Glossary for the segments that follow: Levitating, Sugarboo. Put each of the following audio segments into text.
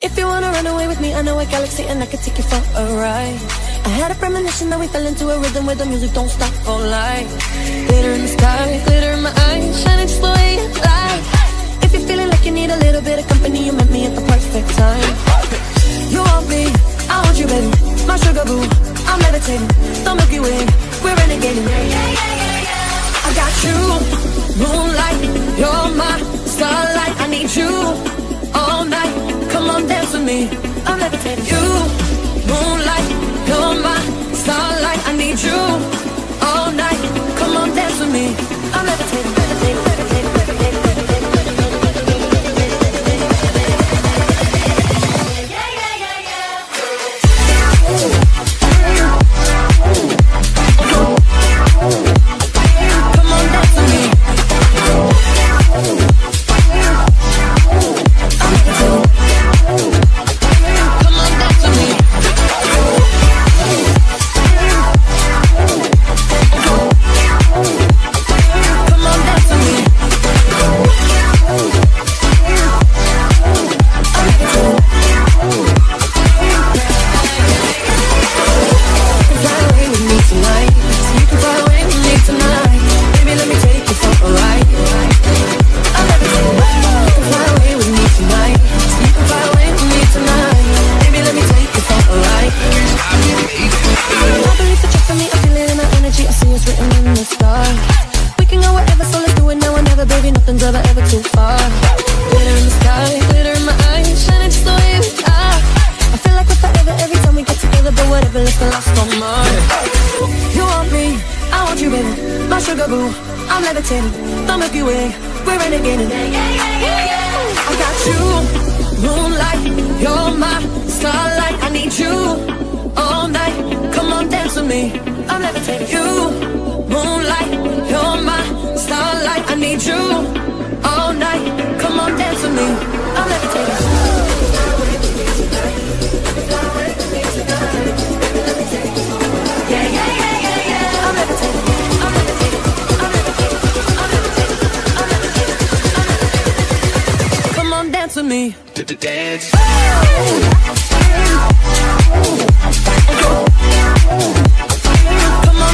If you wanna run away with me, I know a galaxy and I can take you for a ride. I had a premonition that we fell into a rhythm where the music don't stop for life. Glitter in the sky, glitter in my eyes, shining just the way you like. If you're feeling like you need a little bit of company, you met me at the perfect time. You want me, I want you baby, my sugar boo, I'm levitating, the Milky Way, we're renegading. I got you, moonlight, you're my starlight. I need you all night, come on dance with me, I'm levitating. You, moonlight, you're my starlight. I need you all night, come on dance with me, I'm levitating, levitating, levitating, levitating, levitating. Come on,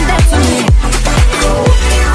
dance with me.